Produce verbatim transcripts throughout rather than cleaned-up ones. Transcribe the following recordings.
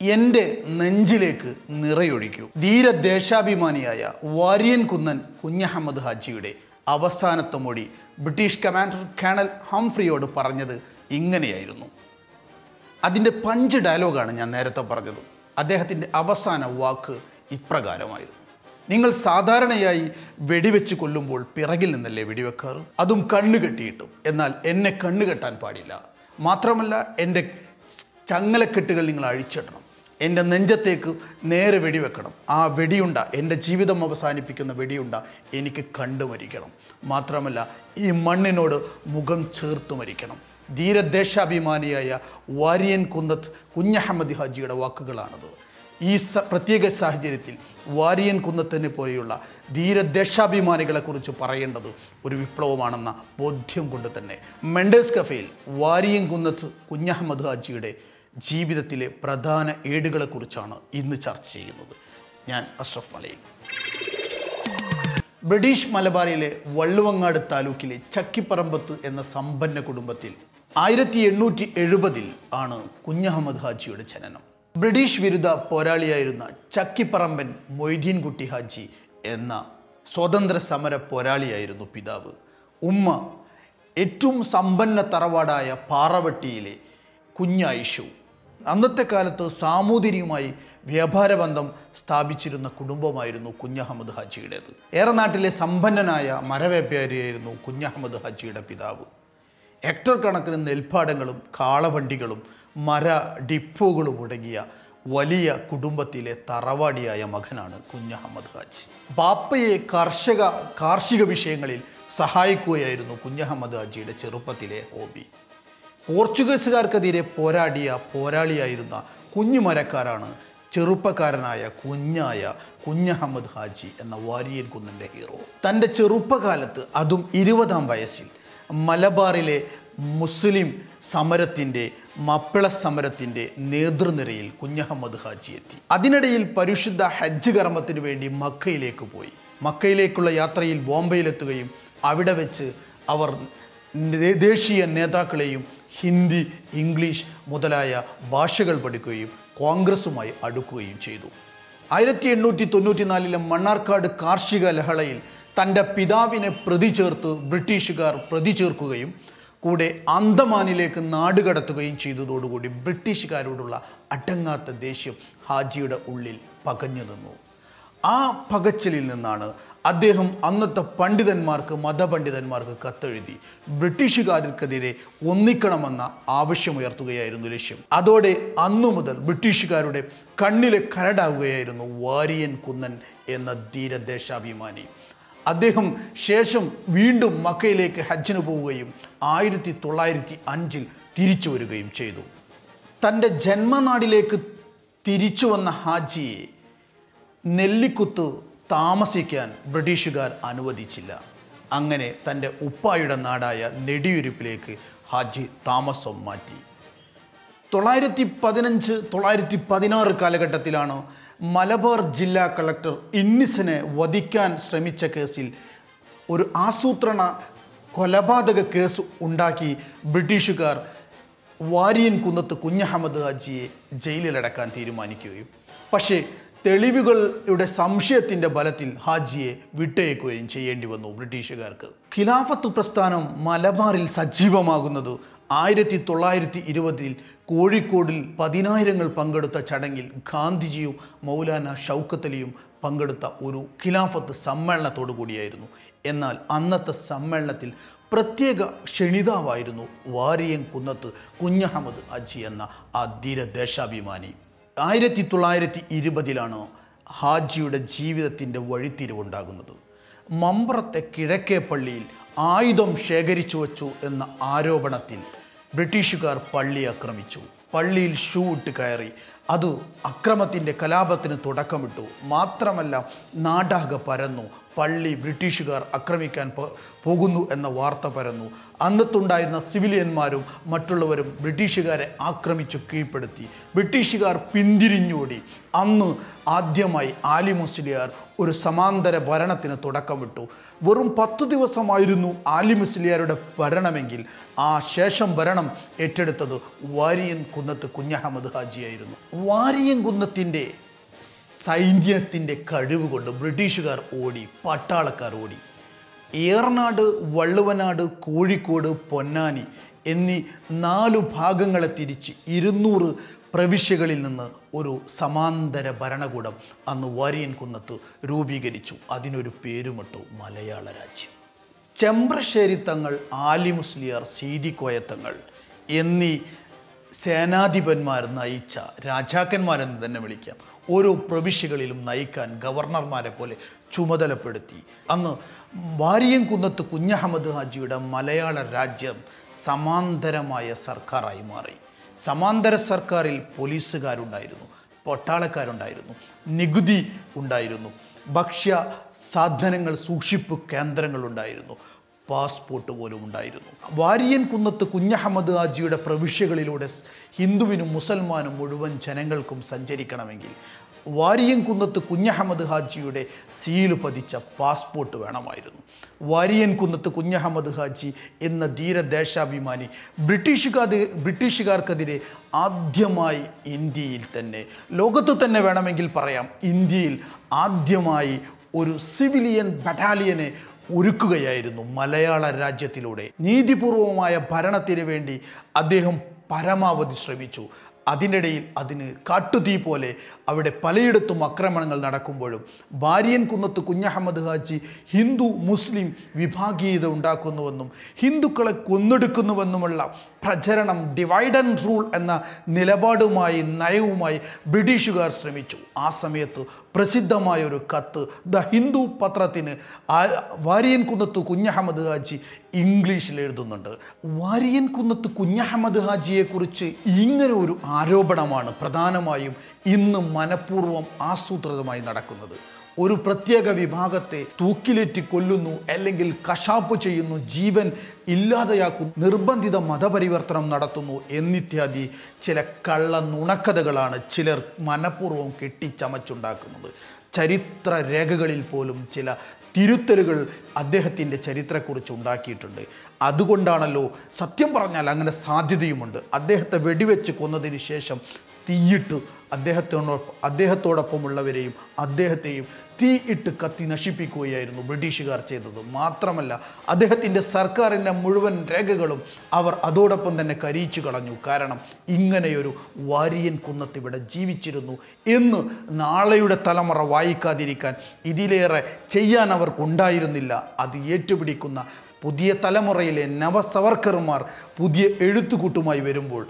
Yende Nanjilek Nirayodiku. Dira Deshabimaniaya, Variyan Kunnathu Kunjahammed Hajiude, Avasanatamodi, British Commander Colonel Humphreyodu Paranjadu, Inganeyayirunnu. Adinte Panch dialogue aanu njan nerathe paranjadu. Addehathinte avasana vaakku iprakaramaayiru. Ningal sadharanayayi vedivechu kollumbol piragil ninnalle vedivekkaru. Adum kannu kettiyittu. Ennal enne kannu kettan paadilla. Matramalla ende changalakettukal ningal azhichittanam. Ende nenjathekku nere vedivekkanam. Aa vediyunda ende jeevitham avasanipikkunna vediyunda enikku kandu marikanam. Matramalla ee manninodu mugam cherthu marikanam. Dira Deshabhimaniya, Variyan Kunnathu Kunjahammed Hajiyude വാക്കുകളാണത്. ഈ പ്രത്യേക സാഹചര്യത്തിൽ variance കുന്നത്തിനെ പോലെയുള്ള ധീരദേശാഭിമാനികളെക്കുറിച്ച് പറയേണ്ടത് ഒരു വിപ്ലവമാണെന്ന ബോധ്യം കൊണ്ട് തന്നെ മെൻഡേഴ്സ് കഫേയിൽ വാരിയൻ കുന്നത്ത് കുഞ്ഞഹമ്മദ് ഹാജിയുടെ ജീവിതത്തിലെ പ്രധാന ഏടുകളെക്കുറിച്ചാണ് ഇന്ന് ചർച്ച ചെയ്യുന്നത്. ഞാൻ അഷ്റഫ് മലയിൽ. ബ്രിട്ടീഷ് മലബാറിലെ വള്ളുവങ്ങാട് താലൂക്കിലെ ചക്കിപ്പറമ്പത്ത് എന്ന സമ്പന്ന കുടുംബത്തിൽ ആയിരത്തി എണ്ണൂറ്റി എഴുപതിൽ ആണ് കുഞ്ഞഹമ്മദ് ഹാജിയുടെ ജനനം. British Viruddha Poraliyayirunna Chakkiparamban Moydeen Kutti Haji enna Swatantra Samara Poraliyayirunnu Pidavu. Umma Ettum Sampanna Taravadaya Paravettiyile Kunyaishu. Annathe Kalathu Samoodhariyumayi Vyapara Bandham Sthapichirunna Kudumbamaayirunnu Kunjahammed Hajiyudedu. Eranattile Sampannanaya Maravyapariyayirunnu Kunjahammed Hajiyude Pidavu. Hector Kanakan Nelpadangalum, Kala Vandigalum, Mara Dipogulu Mudagia, Walia Kudumbatile, Taravadia Yamakanana, Kunjahammed Haji. Bape Karshega Karshiga Vishangalil, Sahai Kuyairno, Kunjahammed Haji, Cherupatile, Obi. Portuguese Garkadire, Poradia, Poralia Iruna, Kunyumarakarana, Cherupakaranaya, Kunyaya, Kunjahammed Haji, and the Variyan Kunnathu hero. Tanda Cherupakalat, Adum Irivadam Bayasil. Malabarile Muslim Samaratinde, Mappila Samaratinde, Nedrunaril, Kunjahammed Haji etti. Adinadayil Parishuddha Hajj Karmathinu vendi Makkayilekku poyi. Makkayilekkulla yatrayil Bombayilettuyum, avide vechu avar deshiya nethaakkaleyum, Hindi, English, മുതലായ ഭാഷകൾ പഠിക്കുകയും കോൺഗ്രസുമായി അടുക്കുകയും ചെയ്തു. ആയിരത്തി എണ്ണൂറ്റി തൊണ്ണൂറ്റി നാലിലെ മണ്ണാർക്കാട് കാർഷിക ലഹളയിൽ തന്റെ പിതാവിനെ പ്രതിചേർത്തു ബ്രിട്ടീഷുകാർ പ്രതിചേർക്കുകയും കൂടെ അന്തമാനിലേക്ക് നാടുകടത്തുകയും ചെയ്തതോടുകൂടി ബ്രിട്ടീഷുകാരോടുള്ള അടങ്ങാത്ത ദേഷ്യം ഹാജിയുടെ ഉള്ളിൽ പകഞ്ഞുനിന്നു. ആ പകച്ചിലിൽ നിന്നാണ് അദ്ദേഹം അന്നത്തെ പണ്ഡിതന്മാർക്ക് മതപണ്ഡിതന്മാർക്ക് കത്തെഴുതി ബ്രിട്ടീഷുകാർക്കെതിരെ ഒന്നിക്കണമെന്ന ആവശ്യമുയർത്തുകയായിരുന്നു ലക്ഷ്യം. അതോടെ അന്നു മുതൽ ബ്രിട്ടീഷുകാരുടെ കണ്ണിലെ കരടാവുകയായിരുന്നു വാരിയൻ കുന്നൻ എന്ന ധീരദേശാഭിമാനി. അദ്ദേഹം ശേഷം വീണ്ടും മക്കയിലേക്ക് ഹജ്ജിന് പോവുകയും ആയിരത്തി തൊള്ളായിരത്തി അഞ്ചിൽ തിരിച്ചു വരികയും ചെയ്തു. തൻ്റെ ജന്മനാടിലേക്ക് തിരിച്ചു വന്ന ഹാജിയെ നെല്ലിക്കുത്ത് താമസിക്കാൻ ബ്രിട്ടീഷുകാർ അനുവദിച്ചില്ല. അങ്ങനെ തൻ്റെ ഉപ്പായുടെ നാടായ നെടിയൂരിപ്പിലേക്ക് ഹാജി താമസം മാറ്റി. തൊള്ളായിരത്തി പതിനഞ്ച് തൊള്ളായിരത്തി പതിനാറ് കാലഘട്ടത്തിലാണ് മലബാർ ജില്ലാ കളക്ടർ ഇന്നിസിനെ വധിക്കാൻ ശ്രമിച്ച കേസിൽ ഒരു ആസൂത്രണ കൊലപാതക കേസ് ഉണ്ടാക്കി ബ്രിട്ടീഷുകാർ വാരിയൻ കുന്നത്ത് കുഞ്ഞഹമ്മദ് ഹാജിയെ ജയിലിലടക്കാൻ തീരുമാനിക്കുകയും പക്ഷേ തെളിവുകളുടെ സംശയത്തിൻ്റെ ബലത്തിൽ ഹാജിയെ വിട്ടയക്കുകയും ചെയ്യേണ്ടി വന്നു ബ്രിട്ടീഷുകാർക്ക്. ഖിലാഫത്ത് പ്രസ്ഥാനം മലബാറിൽ സജീവമാകുന്നത് ആയിരത്തി തൊള്ളായിരത്തി ഇരുപതിൽ കോഴിക്കോടിൽ പതിനായിരങ്ങൾ പങ്കെടുത്ത ചടങ്ങിൽ ഗാന്ധിജിയും മൗലാന ഷൗക്കത്തലിയും പങ്കെടുത്ത ഒരു ഖിലാഫത്ത് സമ്മേളനത്തോടു കൂടിയായിരുന്നു. എന്നാൽ അന്നത്തെ സമ്മേളനത്തിൽ പ്രത്യേക ക്ഷണിതാവായിരുന്നു വാരിയൻ കുന്നത്ത് കുഞ്ഞഹമ്മദ് ഹാജി എന്ന ആ ധീരദേശാഭിമാനി. ആയിരത്തി തൊള്ളായിരത്തി ഇരുപതിലാണ് ഹാജിയുടെ ജീവിതത്തിൻ്റെ വഴിത്തിരിവുണ്ടാകുന്നത്. മമ്പ്രത്തെ കിഴക്കേ പള്ളിയിൽ ആയുധം ശേഖരിച്ചു വച്ചു എന്ന ആരോപണത്തിൽ ബ്രിട്ടീഷുകാർ പള്ളി ആക്രമിച്ചു. പള്ളിയിൽ ഷൂ ഇട്ട് കയറി. അത് അക്രമത്തിൻ്റെ കലാപത്തിന് തുടക്കമിട്ടു. മാത്രമല്ല നാടാകെ പരന്നു പള്ളി ബ്രിട്ടീഷുകാർ ആക്രമിക്കാൻ പോകുന്നു എന്ന വാർത്ത പരന്നു. അന്നത്തുണ്ടായിരുന്ന സിവിലിയന്മാരും മറ്റുള്ളവരും ബ്രിട്ടീഷുകാരെ ആക്രമിച്ചു കീഴ്പ്പെടുത്തി. ബ്രിട്ടീഷുകാർ പിന്തിരിഞ്ഞോടി. അന്ന് ആദ്യമായി ആലി മുസ്ലിയാർ ഒരു സമാന്തര ഭരണത്തിന് തുടക്കമിട്ടു. വെറും പത്തു ദിവസമായിരുന്നു ആലി മുസ്ലിയാരുടെ ഭരണമെങ്കിൽ ആ ശേഷം ഭരണം ഏറ്റെടുത്തത് വാരിയൻ കുന്നത്ത് കുഞ്ഞഹമ്മദ് ഹാജിയായിരുന്നു. Variyan Kunnathu Sainthyathinte Kazhivu kondu Britishukar odi, Pattalakkar odi. Eranad Valluvanad Kozhikode Ponnani എന്നീ നാലു ഭാഗങ്ങളെ തിരിച്ച് ഇരുന്നൂറ് പ്രവിശ്യകളിൽ നിന്ന് ഒരു സമാന്തര ഭരണകൂടം അന്ന് വാരിയൻ കുന്നത്ത് രൂപീകരിച്ചു അതിനൊരു പേരുമിട്ടു മലയാള രാജ്യം ചെമ്പ്രശ്ശേരി തങ്ങൾ ആലി മുസ്ലിയാർ സീദി കോയ തങ്ങൾ എന്നീ സേനാധിപന്മാർ നയിച്ച രാജാക്കന്മാരെന്ന് തന്നെ വിളിക്കാം ഓരോ പ്രവിശ്യകളിലും നയിക്കാൻ ഗവർണർമാരെ പോലെ ചുമതലപ്പെടുത്തി അന്ന് വാരിയൻ കുന്നത്ത് കുഞ്ഞഹമ്മദ് ഹാജിയുടെ മലയാള രാജ്യം സമാന്തരമായ സർക്കാരായി മാറി സമാന്തര സർക്കാരിൽ പോലീസുകാരുണ്ടായിരുന്നു പട്ടാളക്കാരുണ്ടായിരുന്നു നികുതി ഉണ്ടായിരുന്നു ഭക്ഷ്യ സാധനങ്ങൾ സൂക്ഷിപ്പ് കേന്ദ്രങ്ങളുണ്ടായിരുന്നു പാസ്പോർട്ട് പോലും ഉണ്ടായിരുന്നു വാരിയൻ കുന്നത്ത് കുഞ്ഞഹമ്മദ് ഹാജിയുടെ പ്രവിശ്യകളിലൂടെ ഹിന്ദുവിനും മുസൽമാനും മുഴുവൻ ജനങ്ങൾക്കും സഞ്ചരിക്കണമെങ്കിൽ വാരിയൻ കുന്നത്ത് കുഞ്ഞഹമ്മദ് ഹാജിയുടെ സീൽ പതിച്ച പാസ്പോർട്ട് വേണമായിരുന്നു വാരിയൻ കുന്നത്ത് കുഞ്ഞഹമ്മദ് ഹാജി എന്ന ധീരദേശാഭിമാനി ബ്രിട്ടീഷുകാർ ബ്രിട്ടീഷുകാർക്കെതിരെ ആദ്യമായി ഇന്ത്യയിൽ തന്നെ ലോകത്ത് തന്നെ വേണമെങ്കിൽ പറയാം ഇന്ത്യയിൽ ആദ്യമായി ഒരു സിവിലിയൻ ബറ്റാലിയനെ ഒരുക്കുകയായിരുന്നു മലയാള രാജ്യത്തിലൂടെ നീതിപൂർവമായ ഭരണത്തിനു വേണ്ടി അദ്ദേഹം പരമാവധി ശ്രമിച്ചു അതിനിടയിൽ അതിന് കാട്ടുതീ പോലെ അവിടെ പലയിടത്തും ആക്രമണങ്ങൾ നടക്കുമ്പോഴും വാരിയൻ കുന്നത്ത് കുഞ്ഞഹമ്മദ് ഹാജി ഹിന്ദു മുസ്ലിം വിഭാഗീയത ഉണ്ടാക്കുന്നുവെന്നും ഹിന്ദുക്കളെ കൊന്നെടുക്കുന്നുവെന്നുമുള്ള പ്രചരണം ഡിവൈഡ് ആൻഡ് റൂൾ എന്ന നിലപാടുമായി നയവുമായി ബ്രിട്ടീഷുകാർ ശ്രമിച്ചു ആ സമയത്ത് പ്രസിദ്ധമായ ഒരു കത്ത് ദ ഹിന്ദു പത്രത്തിന് വാരിയൻ കുന്നത്ത് കുഞ്ഞഹമ്മദ് ഹാജി ഇംഗ്ലീഷിൽ എഴുതുന്നുണ്ട് വാരിയൻ കുന്നത്ത് കുഞ്ഞഹമ്മദ് ഹാജിയെക്കുറിച്ച് ഇങ്ങനെ ഒരു ആരോപണമാണ് പ്രധാനമായും ഇന്ന് മനഃപൂർവ്വം ആസൂത്രിതമായി നടക്കുന്നത് ഒരു പ്രത്യേക വിഭാഗത്തെ തൂക്കിലേറ്റി കൊല്ലുന്നു അല്ലെങ്കിൽ കശാപ്പ് ചെയ്യുന്നു ജീവൻ ഇല്ലാതെയാക്കുന്നു നിർബന്ധിത മതപരിവർത്തനം നടത്തുന്നു എന്നിത്യാദി ചില കള്ള നുണക്കഥകളാണ് ചിലർ മനഃപൂർവ്വം കെട്ടിച്ചമച്ചുണ്ടാക്കുന്നത് ചരിത്ര രേഖകളിൽ പോലും ചില തിരുത്തലുകൾ അദ്ദേഹത്തിൻ്റെ ചരിത്രക്കുറിച്ച് ഉണ്ടാക്കിയിട്ടുണ്ട് അതുകൊണ്ടാണല്ലോ സത്യം പറഞ്ഞാൽ അങ്ങനെ സാധ്യതയുമുണ്ട് അദ്ദേഹത്തെ വെടിവെച്ച് കൊന്നതിന് ശേഷം തീയിട്ട് അദ്ദേഹത്തിനോ അദ്ദേഹത്തോടൊപ്പമുള്ളവരെയും അദ്ദേഹത്തെയും തീയിട്ട് കത്തി നശിപ്പിക്കുകയായിരുന്നു ബ്രിട്ടീഷുകാർ ചെയ്തത് മാത്രമല്ല അദ്ദേഹത്തിൻ്റെ സർക്കാരിൻ്റെ മുഴുവൻ രേഖകളും അവർ അതോടൊപ്പം തന്നെ കരിയിച്ചു കളഞ്ഞു കാരണം ഇങ്ങനെയൊരു വാരിയൻ കുന്നത്ത് ഇവിടെ ജീവിച്ചിരുന്നു എന്ന് നാളെയുടെ തലമുറ വായിക്കാതിരിക്കാൻ ഇതിലേറെ ചെയ്യാൻ അവർക്കുണ്ടായിരുന്നില്ല അത് ഏറ്റുപിടിക്കുന്ന പുതിയ തലമുറയിലെ നവസവർക്കർമാർ പുതിയ എഴുത്തുകൂട്ടുമായി വരുമ്പോൾ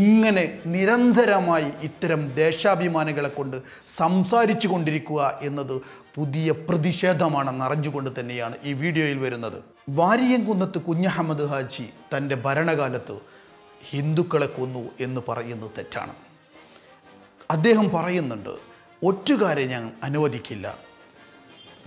ഇങ്ങനെ നിരന്തരമായി ഇത്തരം ദേശാഭിമാനികളെ കൊണ്ട് സംസാരിച്ചു കൊണ്ടിരിക്കുക എന്നത് പുതിയ പ്രതിഷേധമാണെന്ന് അറിഞ്ഞുകൊണ്ട് തന്നെയാണ് ഈ വീഡിയോയിൽ വരുന്നത് വാരിയൻ കുന്നത്ത് കുഞ്ഞഹമ്മദ് ഹാജി തൻ്റെ ഭരണകാലത്ത് ഹിന്ദുക്കളെ കൊന്നു എന്ന് പറയുന്നത് തെറ്റാണ് അദ്ദേഹം പറയുന്നുണ്ട് ഒറ്റുകാരെ ഞാൻ അനുവദിക്കില്ല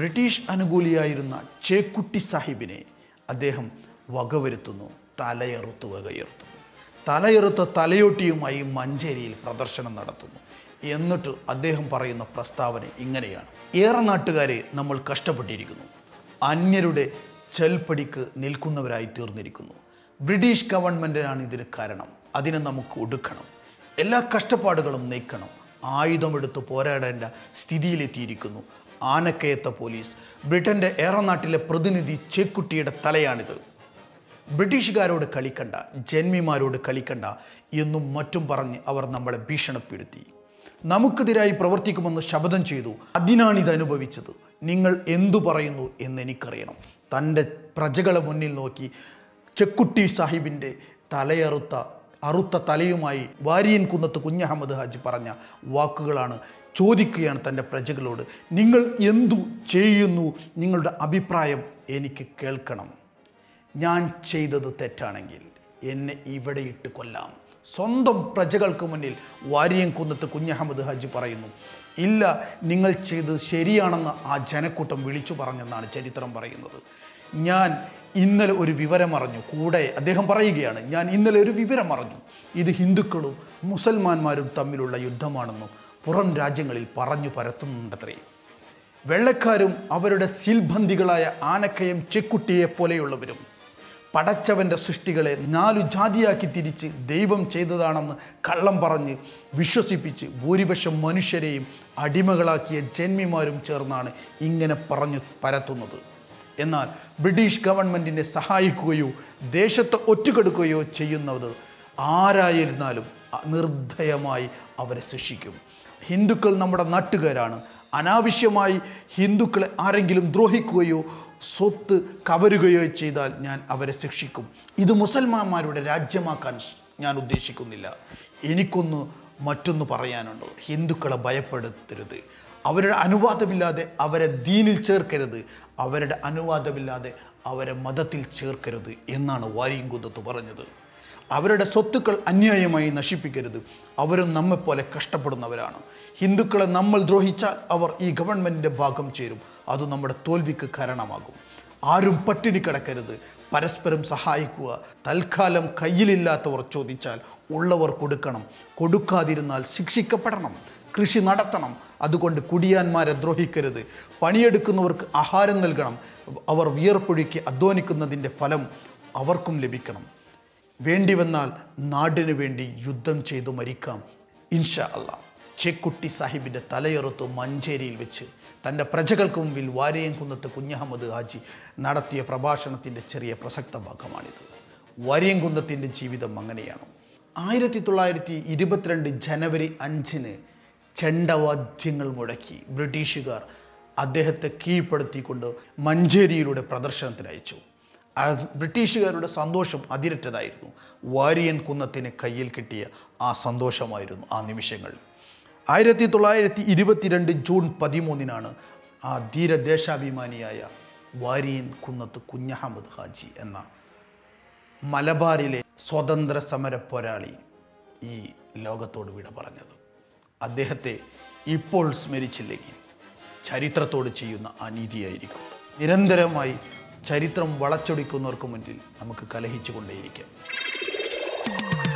ബ്രിട്ടീഷ് അനുകൂലിയായിരുന്ന ചേക്കുട്ടി സാഹിബിനെ അദ്ദേഹം വകവരുത്തുന്നു തലയെറുത്തു വകയെറുത്തു തലയെറുത്ത തലയോട്ടിയുമായി മഞ്ചേരിയിൽ പ്രദർശനം നടത്തുന്നു എന്നിട്ട് അദ്ദേഹം പറയുന്ന പ്രസ്താവന ഇങ്ങനെയാണ് ഏറെ നാട്ടുകാരെ നമ്മൾ കഷ്ടപ്പെട്ടിരിക്കുന്നു അന്യരുടെ ചെൽപ്പടിക്ക് നിൽക്കുന്നവരായി തീർന്നിരിക്കുന്നു ബ്രിട്ടീഷ് ഗവൺമെൻറ്റിനാണ് ഇതിന് കാരണം അതിനെ നമുക്ക് ഒടുക്കണം എല്ലാ കഷ്ടപ്പാടുകളും നീക്കണം ആയുധമെടുത്ത് പോരാടേണ്ട സ്ഥിതിയിലെത്തിയിരിക്കുന്നു ആനക്കയത്ത പോലീസ് ബ്രിട്ടൻ്റെ ഏറനാട്ടിലെ പ്രതിനിധി ചേക്കുട്ടിയുടെ തലയാണിത് ബ്രിട്ടീഷുകാരോട് കളിക്കണ്ട ജന്മിമാരോട് കളിക്കണ്ട എന്നും മറ്റും പറഞ്ഞ് അവർ നമ്മളെ ഭീഷണിപ്പെടുത്തി നമുക്കെതിരായി പ്രവർത്തിക്കുമെന്ന് ശപഥം ചെയ്തു അതിനാണിത് അനുഭവിച്ചത് നിങ്ങൾ എന്തു പറയുന്നു എന്നെനിക്കറിയണം തൻ്റെ പ്രജകളെ മുന്നിൽ നോക്കി ചെക്കുട്ടി സാഹിബിൻ്റെ തലയറുത്ത അറുത്ത തലയുമായി വാരിയൻ കുന്നത്ത് കുഞ്ഞഹമ്മദ് ഹാജി പറഞ്ഞ വാക്കുകളാണ് ചോദിക്കുകയാണ് തൻ്റെ പ്രജകളോട് നിങ്ങൾ എന്തു ചെയ്യുന്നു നിങ്ങളുടെ അഭിപ്രായം എനിക്ക് കേൾക്കണം ഞാൻ ചെയ്തത് തെറ്റാണെങ്കിൽ എന്നെ ഇവിടെ ഇട്ട് കൊല്ലാം സ്വന്തം പ്രജകൾക്ക് മുന്നിൽ വാരിയൻ കുന്നത്ത് കുഞ്ഞഹമ്മദ് ഹാജി പറയുന്നു ഇല്ല നിങ്ങൾ ചെയ്തത് ശരിയാണെന്ന് ആ ജനക്കൂട്ടം വിളിച്ചു പറഞ്ഞെന്നാണ് ചരിത്രം പറയുന്നത് ഞാൻ ഇന്നലെ ഒരു വിവരം അറിഞ്ഞു കൂടെ അദ്ദേഹം പറയുകയാണ് ഞാൻ ഇന്നലെ ഒരു വിവരം അറിഞ്ഞു ഇത് ഹിന്ദുക്കളും മുസൽമാന്മാരും തമ്മിലുള്ള യുദ്ധമാണെന്നും പുറം രാജ്യങ്ങളിൽ പറഞ്ഞു പരത്തുന്നുണ്ടത്രേ വെള്ളക്കാരും അവരുടെ സിൽബന്ധികളായ ആനക്കയം ചെക്കുട്ടിയെ പോലെയുള്ളവരും പടച്ചവന്റെ സൃഷ്ടികളെ നാലു ജാതിയാക്കി തിരിച്ച് ദൈവം ചെയ്തതാണെന്ന് കള്ളം പറഞ്ഞ് വിശ്വസിപ്പിച്ച് ഭൂരിപക്ഷം മനുഷ്യരെയും അടിമകളാക്കിയ ജന്മിമാരും ചേർന്നാണ് ഇങ്ങനെ പറഞ്ഞു പരത്തുന്നത്. എന്നാൽ ബ്രിട്ടീഷ് ഗവൺമെൻറ്റിനെ സഹായിക്കുകയോ ദേശത്തെ ഒറ്റുകെടുക്കുകയോ ചെയ്യുന്നത് ആരായിരുന്നാലും നിർദ്ദയമായി അവരെ ശിക്ഷിക്കും. ഹിന്ദുക്കൾ നമ്മുടെ നാട്ടുകാരാണ്. അനാവശ്യമായി ഹിന്ദുക്കളെ ആരെങ്കിലും ദ്രോഹിക്കുകയോ സ്വത്ത് കവരുകയോ ചെയ്താൽ ഞാൻ അവരെ ശിക്ഷിക്കും. ഇത് മുസൽമാന്മാരുടെ രാജ്യമാക്കാൻ ഞാൻ ഉദ്ദേശിക്കുന്നില്ല. എനിക്കൊന്ന് മറ്റൊന്ന് പറയാനുണ്ട്. ഹിന്ദുക്കളെ ഭയപ്പെടുത്തരുത്. അവരുടെ അനുവാദമില്ലാതെ അവരെ ദീനിൽ ചേർക്കരുത്. അവരുടെ അനുവാദമില്ലാതെ അവരെ മതത്തിൽ ചേർക്കരുത് എന്നാണ് വാരിയൻ കുന്നത്ത് പറഞ്ഞത്. അവരുടെ സ്വത്തുക്കൾ അന്യായമായി നശിപ്പിക്കരുത്. അവരും നമ്മെപ്പോലെ കഷ്ടപ്പെടുന്നവരാണ്. ഹിന്ദുക്കളെ നമ്മൾ ദ്രോഹിച്ചാൽ അവർ ഈ ഗവൺമെൻറ്റിൻ്റെ ഭാഗം ചേരും. അത് നമ്മുടെ തോൽവിക്ക് കാരണമാകും. ആരും പട്ടിണി കിടക്കരുത്. പരസ്പരം സഹായിക്കുക. തൽക്കാലം കയ്യിലില്ലാത്തവർ ചോദിച്ചാൽ ഉള്ളവർ കൊടുക്കണം. കൊടുക്കാതിരുന്നാൽ ശിക്ഷിക്കപ്പെടണം. കൃഷി നടത്തണം. അതുകൊണ്ട് കുടിയാന്മാരെ ദ്രോഹിക്കരുത്. പണിയെടുക്കുന്നവർക്ക് ആഹാരം നൽകണം. അവർ വിയർപ്പൊഴുക്കി അധ്വാനിക്കുന്നതിൻ്റെ ഫലം അവർക്കും ലഭിക്കണം. വേണ്ടി വന്നാൽ നാടിനു വേണ്ടി യുദ്ധം ചെയ്തു മരിക്കാം ഇൻഷാ അല്ലാ. ചെക്കുട്ടി സാഹിബിൻ്റെ തലയെറുത്ത് മഞ്ചേരിയിൽ വെച്ച് തൻ്റെ പ്രജകൾക്ക് മുമ്പിൽ വാരിയൻ കുന്നത്ത് കുഞ്ഞഹമ്മദ് ഹാജി നടത്തിയ പ്രഭാഷണത്തിൻ്റെ ചെറിയ പ്രസക്ത ഭാഗമാണിത്. വാരിയൻ കുന്നത്തിൻ്റെ ജീവിതം അങ്ങനെയാണ്. ആയിരത്തി തൊള്ളായിരത്തി ഇരുപത്തിരണ്ട് ജനുവരി അഞ്ചിന് ചെണ്ടവാദ്യങ്ങൾ മുടക്കി ബ്രിട്ടീഷുകാർ അദ്ദേഹത്തെ കീഴ്പ്പെടുത്തിക്കൊണ്ട് മഞ്ചേരിയിലൂടെ പ്രദർശനത്തിനയച്ചു. ബ്രിട്ടീഷുകാരുടെ സന്തോഷം അതിരറ്റതായിരുന്നു. വാരിയൻ കുന്നത്തിന് കയ്യിൽ കിട്ടിയ ആ സന്തോഷമായിരുന്നു ആ നിമിഷങ്ങൾ. ആയിരത്തി തൊള്ളായിരത്തി ഇരുപത്തിരണ്ട് ജൂൺ പതിമൂന്നിനാണ് ആ ധീരദേശാഭിമാനിയായ വാരിയൻ കുന്നത്ത് കുഞ്ഞഹമ്മദ് ഹാജി എന്ന മലബാറിലെ സ്വതന്ത്ര സമര പോരാളി ഈ ലോകത്തോട് വിട പറഞ്ഞത്. അദ്ദേഹത്തെ ഇപ്പോൾ സ്മരിച്ചില്ലെങ്കിൽ ചരിത്രത്തോട് ചെയ്യുന്ന അനീതിയായിരിക്കും. നിരന്തരമായി ചരിത്രം വളച്ചൊടിക്കുന്നവർക്ക് മുന്നിൽ നമുക്ക് കലഹിച്ചു കൊണ്ടേയിരിക്കാം.